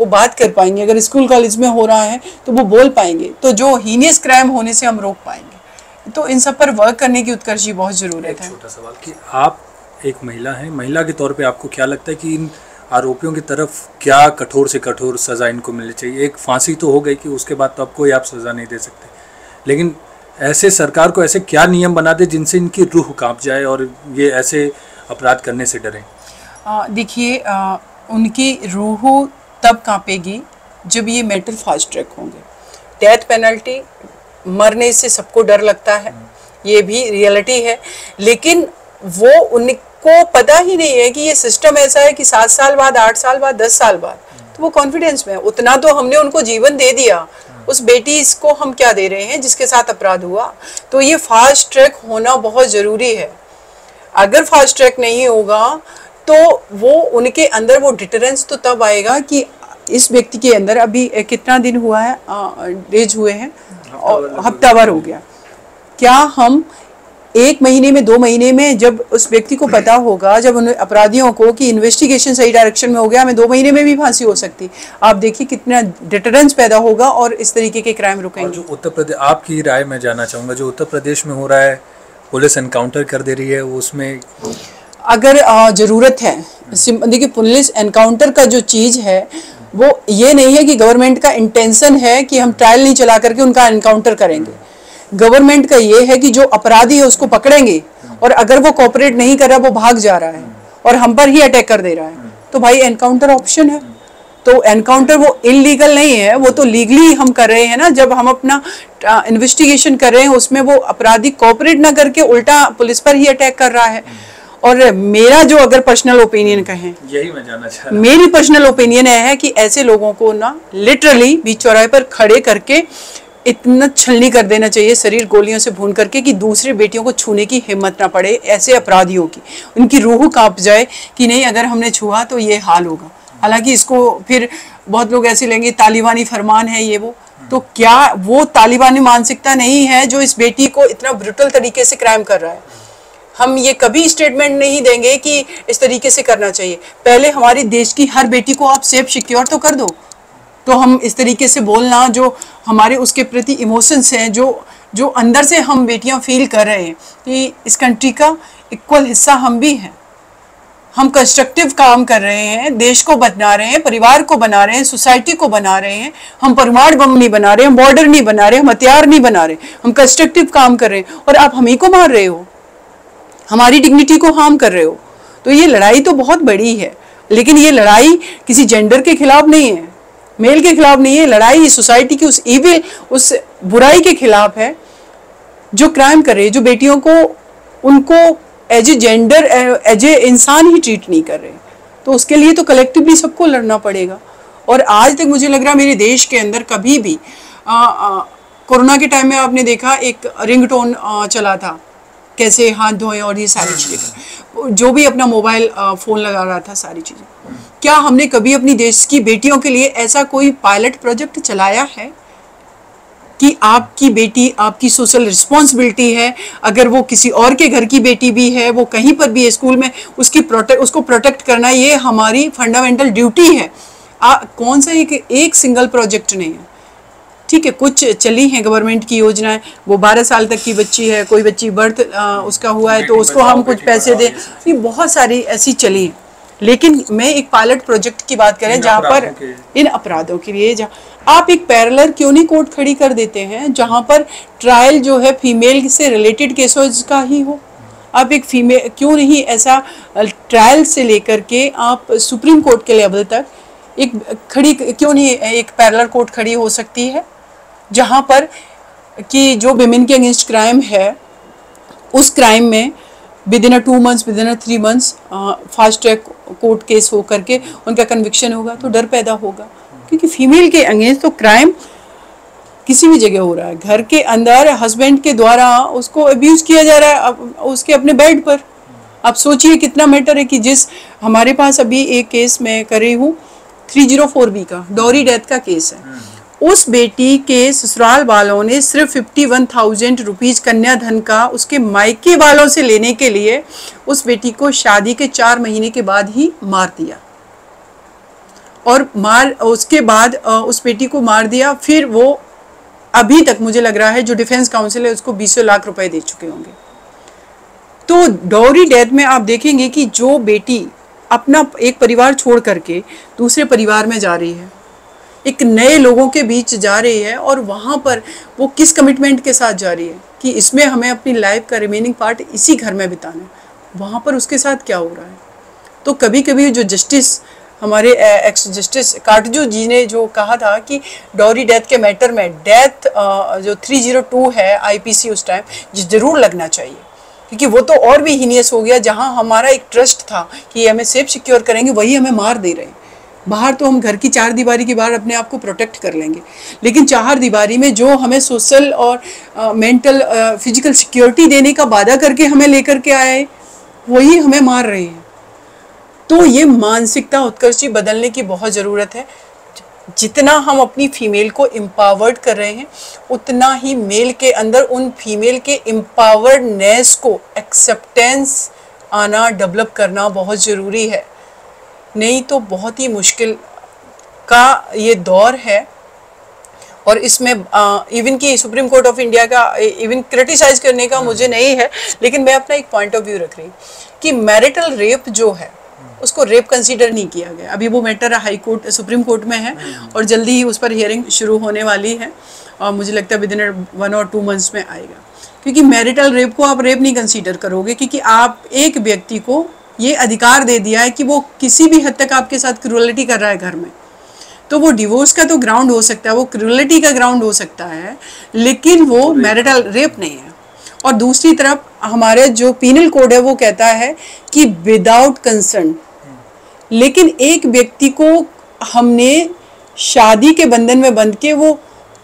वो बात कर पाएंगे। अगर स्कूल कॉलेज में हो रहा है तो वो बोल पाएंगे, तो जो हीनियस क्राइम होने से हम रोक पाएंगे। तो इन सब पर वर्क करने की उत्कर्ष जी बहुत ज़रूरत है। छोटा सवाल कि आप एक महिला हैं, महिला के तौर पर आपको क्या लगता है कि इन आरोपियों की तरफ क्या कठोर से कठोर सज़ा इनको मिलनी चाहिए? एक फांसी तो हो गई कि उसके बाद तो अब कोई आप सज़ा नहीं दे सकते, लेकिन ऐसे सरकार को ऐसे क्या नियम बना दे जिनसे इनकी रूह कांप जाए और ये ऐसे अपराध करने से डरें? देखिए, उनकी रूह तब कांपेगी जब ये मेटल फास्ट ट्रैक होंगे। डेथ पेनल्टी, मरने से सबको डर लगता है, ये भी रियलिटी है, लेकिन वो उन को पता ही नहीं है कि ये सिस्टम ऐसा है कि 7 साल बाद, 8 साल बाद, 10 साल बाद तो वो कॉन्फिडेंस में है। उतना तो हमने उनको जीवन दे दिया, उस बेटी को हम क्या दे रहे हैं जिसके साथ अपराध हुआ। तो ये फास्ट ट्रैक होना बहुत ज़रूरी है। अगर फास्ट ट्रैक नहीं होगा तो वो उनके अंदर वो डिटरेंस तो तब आएगा कि इस व्यक्ति के अंदर अभी कितना दिन हुआ है, डेज हुए हैं और हफ्ता भर हो गया, क्या हम एक महीने में 2 महीने में जब उस व्यक्ति को पता होगा, जब उन अपराधियों को कि इन्वेस्टिगेशन सही डायरेक्शन में हो गया, हमें 2 महीने में भी फांसी हो सकती, आप देखिए कितना डिटरेंस पैदा होगा और इस तरीके के क्राइम रुकेंगे। जो उत्तर प्रदेश, आपकी राय मैं जानना चाहूँगा, जो उत्तर प्रदेश में हो रहा है, पुलिस एनकाउंटर कर दे रही है, उसमें अगर ज़रूरत है, देखिए पुलिस एनकाउंटर का जो चीज़ है वो ये नहीं है कि गवर्नमेंट का इंटेंशन है कि हम ट्रायल नहीं चला करके उनका एनकाउंटर करेंगे। गवर्नमेंट का ये है कि जो अपराधी है उसको पकड़ेंगे और अगर वो कोऑपरेट नहीं कर रहा, वो भाग जा रहा है और हम पर ही अटैक कर दे रहा है, तो भाई एनकाउंटर ऑप्शन है। तो एनकाउंटर वो इलीगल नहीं है, वो तो लीगली हम कर रहे हैं ना। जब हम अपना इन्वेस्टिगेशन कर रहे हैं उसमें वो अपराधी कोऑपरेट ना करके उल्टा पुलिस पर ही अटैक कर रहा है। और मेरा जो अगर पर्सनल ओपिनियन कहें, यही मैं जानना चाह रहा हूं। मेरी पर्सनल ओपिनियन है कि ऐसे लोगों को ना लिटरली बीच चौराहे पर खड़े करके इतना छलनी कर देना चाहिए, शरीर गोलियों से भून करके, कि दूसरी बेटियों को छूने की हिम्मत ना पड़े। ऐसे अपराधियों की उनकी रूह कांप जाए कि नहीं, अगर हमने छुआ तो ये हाल होगा। हालांकि इसको फिर बहुत लोग ऐसे लेंगे, तालिबानी फरमान है ये वो, तो क्या वो तालिबानी मानसिकता नहीं है जो इस बेटी को इतना ब्रुटल तरीके से क्राइम कर रहा है? हम ये कभी स्टेटमेंट नहीं देंगे कि इस तरीके से करना चाहिए। पहले हमारे देश की हर बेटी को आप सेफ सिक्योर तो कर दो, तो हम इस तरीके से बोलना, जो हमारे उसके प्रति इमोशंस हैं, जो अंदर से हम बेटियां फील कर रहे हैं कि इस कंट्री का इक्वल हिस्सा हम भी हैं, हम कंस्ट्रक्टिव काम कर रहे हैं, देश को बना रहे हैं, परिवार को बना रहे हैं, सोसाइटी को बना रहे हैं। हम परमाणु बम नहीं बना रहे, हम बॉर्डर नहीं बना रहे, हम हथियार नहीं बना रहे, हम कंस्ट्रक्टिव काम कर रहे हैं, और आप हम ही को मार रहे हो, हमारी डिग्निटी को हार्म कर रहे हो। तो ये लड़ाई तो बहुत बड़ी है, लेकिन ये लड़ाई किसी जेंडर के खिलाफ नहीं है, मेल के खिलाफ नहीं है, लड़ाई सोसाइटी की उस इविल, उस बुराई के खिलाफ है जो क्राइम कर रही है, जो बेटियों को उनको as a gender, as a इंसान ही ट्रीट नहीं कर रहे। तो उसके लिए तो कलेक्टिवली सबको लड़ना पड़ेगा। और आज तक मुझे लग रहा है मेरे देश के अंदर कभी भी कोरोना के टाइम में आपने देखा एक रिंगटोन चला था, कैसे हाथ धोएं और ये सारी चीज़ें, जो भी अपना मोबाइल फ़ोन लगा रहा था, सारी चीज़ें। क्या हमने कभी अपनी देश की बेटियों के लिए ऐसा कोई पायलट प्रोजेक्ट चलाया है कि आपकी बेटी, आपकी सोशल रिस्पॉन्सिबिलिटी है, अगर वो किसी और के घर की बेटी भी है, वो कहीं पर भी है, स्कूल में, उसको प्रोटेक्ट करना ये हमारी फंडामेंटल ड्यूटी है। कौन सा एक सिंगल प्रोजेक्ट नहीं है। ठीक है, कुछ चली हैं गवर्नमेंट की योजनाएं, वो 12 साल तक की बच्ची है, कोई बच्ची बर्थ उसका हुआ है तो उसको हम कुछ पैसे दें, ये बहुत सारी ऐसी चली हैं। लेकिन मैं एक पायलट प्रोजेक्ट की बात करें जहाँ पर इन अपराधों के लिए, जहाँ आप एक पैरेलल क्यों नहीं कोर्ट खड़ी कर देते हैं जहाँ पर ट्रायल जो है फीमेल से रिलेटेड केसेज का ही हो। आप एक फीमेल क्यों नहीं, ऐसा ट्रायल से लेकर के आप सुप्रीम कोर्ट के लेवल तक एक खड़ी क्यों नहीं, एक पैरेलल कोर्ट खड़ी हो सकती है जहाँ पर कि जो विमेन के अगेंस्ट क्राइम है, उस क्राइम में within 2 months within 3 months fast track court case हो करके उनका कन्विक्शन होगा, तो डर पैदा होगा। क्योंकि फीमेल के अगेंस्ट तो क्राइम किसी भी जगह हो रहा है, घर के अंदर हस्बैंड के द्वारा उसको अब्यूज़ किया जा रहा है, उसके अपने बेड पर। आप सोचिए कितना मैटर है कि जिस हमारे पास अभी एक केस मैं कर रही हूँ 304B का डॉरी डेथ का केस है, उस बेटी के ससुराल वालों ने सिर्फ 51,000 रुपीज़ कन्याधन का उसके मायके वालों से लेने के लिए उस बेटी को शादी के 4 महीने के बाद ही मार दिया, और उसके बाद उस बेटी को मार दिया। फिर वो अभी तक मुझे लग रहा है जो डिफेंस काउंसिल है उसको 20 लाख रुपए दे चुके होंगे। तो डॉरी डेथ में आप देखेंगे कि जो बेटी अपना एक परिवार छोड़ करके दूसरे परिवार में जा रही है, एक नए लोगों के बीच जा रही है, और वहाँ पर वो किस कमिटमेंट के साथ जा रही है कि इसमें हमें अपनी लाइफ का रिमेनिंग पार्ट इसी घर में बिताना है, वहाँ पर उसके साथ क्या हो रहा है। तो कभी कभी जो जस्टिस, हमारे एक्स जस्टिस काटजू जी ने जो कहा था कि डॉरी डेथ के मैटर में डेथ जो 302 है IPC उस टाइम ज़रूर लगना चाहिए, क्योंकि वो तो और भी हीनियस हो गया, जहाँ हमारा एक ट्रस्ट था कि हमें सेफ सिक्योर करेंगे, वही हमें मार दे रहे हैं। बाहर तो हम घर की 4 दीवारी के बाहर अपने आप को प्रोटेक्ट कर लेंगे, लेकिन 4 दीवारी में जो हमें सोशल और मेंटल फिजिकल सिक्योरिटी देने का वादा करके हमें लेकर के आए, वही हमें मार रहे हैं। तो ये मानसिकता उत्कर्ष जी बदलने की बहुत ज़रूरत है। जितना हम अपनी फ़ीमेल को एम्पावर्ड कर रहे हैं उतना ही मेल के अंदर उन फीमेल के एम्पावर्डनेस को एक्सेप्टेंस आना, डेवलप करना बहुत ज़रूरी है, नहीं तो बहुत ही मुश्किल का ये दौर है। और इसमें इवन कि सुप्रीम कोर्ट ऑफ इंडिया का इवन क्रिटिसाइज़ करने का मुझे नहीं है, लेकिन मैं अपना एक पॉइंट ऑफ व्यू रख रही हूँ कि मैरिटल रेप जो है उसको रेप कंसीडर नहीं किया गया। अभी वो matter high court supreme court में है और जल्दी ही उस पर हियरिंग शुरू होने वाली है और मुझे लगता है विदिन 1 और 2 मंथ्स में आएगा, क्योंकि मैरिटल रेप को आप रेप नहीं कंसीडर करोगे, क्योंकि आप एक व्यक्ति को ये अधिकार दे दिया है कि वो किसी भी हद तक आपके साथ क्रूरलिटी कर रहा है घर में, तो वो डिवोर्स का तो ग्राउंड हो सकता है, वो क्रूरलिटी का ग्राउंड हो सकता है, लेकिन वो मैरिटल रेप नहीं है। और दूसरी तरफ हमारे जो पीनल कोड है वो कहता है कि विदाउट कंसेंट, लेकिन एक व्यक्ति को हमने शादी के बंधन में बंध के वो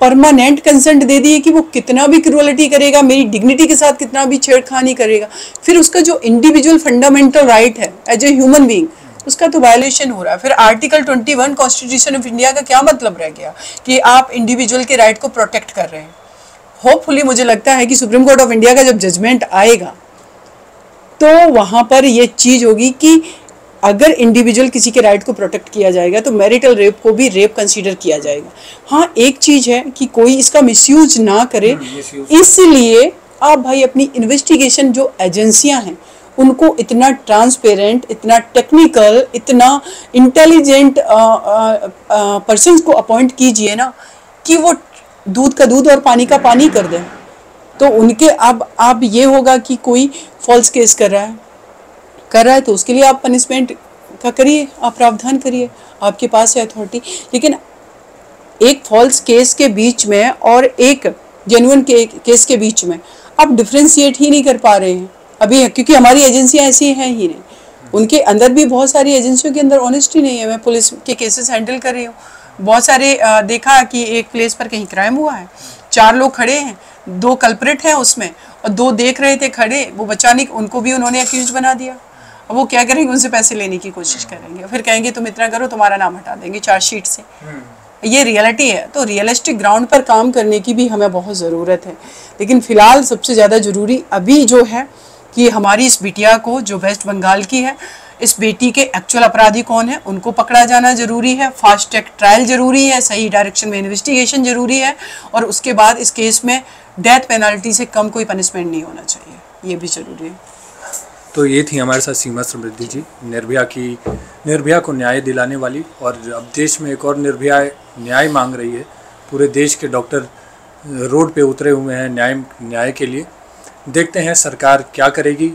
परमानेंट कंसेंट दे दिए कि वो कितना भी क्रूरलिटी करेगा, मेरी डिग्निटी के साथ कितना भी छेड़खानी करेगा, फिर उसका जो इंडिविजुअल फंडामेंटल राइट है एज ए ह्यूमन बीइंग उसका तो वायलेशन हो रहा है। फिर आर्टिकल 21 कॉन्स्टिट्यूशन ऑफ इंडिया का क्या मतलब रह गया कि आप इंडिविजुअल के राइट को प्रोटेक्ट कर रहे हैं। होपफुली मुझे लगता है कि सुप्रीम कोर्ट ऑफ इंडिया का जब जजमेंट आएगा तो वहाँ पर ये चीज़ होगी कि अगर इंडिविजुअल किसी के राइट को प्रोटेक्ट किया जाएगा तो मैरिटल रेप को भी रेप कंसीडर किया जाएगा। हाँ, एक चीज़ है कि कोई इसका मिसयूज ना करे, इसलिए आप भाई अपनी इन्वेस्टिगेशन जो एजेंसियां हैं उनको इतना ट्रांसपेरेंट, इतना टेक्निकल, इतना इंटेलिजेंट पर्सन्स को अपॉइंट कीजिए ना कि वो दूध का दूध और पानी का पानी कर दें। तो उनके अब ये होगा कि कोई फॉल्स केस कर रहा है तो उसके लिए आप पनिशमेंट का करिए, आप प्रावधान करिए, आपके पास है अथॉरिटी। लेकिन एक फॉल्स केस के बीच में और एक जेन्युइन केस के बीच में आप डिफ्रेंशिएट ही नहीं कर पा रहे हैं अभी, क्योंकि हमारी एजेंसियाँ ऐसी हैं ही नहीं। उनके अंदर भी बहुत सारी एजेंसियों के अंदर ऑनेस्टी नहीं है। मैं पुलिस के केसेस हैंडल कर रही हूँ, बहुत सारे देखा कि एक प्लेस पर कहीं क्राइम हुआ है, 4 लोग खड़े हैं, 2 कल्प्रिट हैं उसमें और 2 देख रहे थे खड़े, वो बचा नहीं, उनको भी उन्होंने अक्यूज बना दिया। अब वो क्या करेंगे, उनसे पैसे लेने की कोशिश करेंगे, फिर कहेंगे तुम इतना करो तुम्हारा नाम हटा देंगे चार्जशीट से। ये रियलिटी है। तो रियलिस्टिक ग्राउंड पर काम करने की भी हमें बहुत ज़रूरत है। लेकिन फ़िलहाल सबसे ज़्यादा ज़रूरी अभी जो है कि हमारी इस बिटिया को, जो वेस्ट बंगाल की है, इस बेटी के एक्चुअल अपराधी कौन है उनको पकड़ा जाना ज़रूरी है, फास्ट ट्रैक ट्रायल ज़रूरी है, सही डायरेक्शन में इन्वेस्टिगेशन ज़रूरी है, और उसके बाद इस केस में डेथ पेनल्टी से कम कोई पनिशमेंट नहीं होना चाहिए, ये भी ज़रूरी है। तो ये थी हमारे साथ सीमा समृद्धि जी, निर्भया को न्याय दिलाने वाली। और अब देश में एक और निर्भया न्याय मांग रही है, पूरे देश के डॉक्टर रोड पे उतरे हुए हैं न्याय के लिए। देखते हैं सरकार क्या करेगी,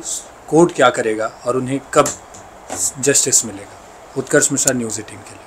कोर्ट क्या करेगा और उन्हें कब जस्टिस मिलेगा। उत्कर्ष मिश्रा, न्यूज़ 18 के लिए।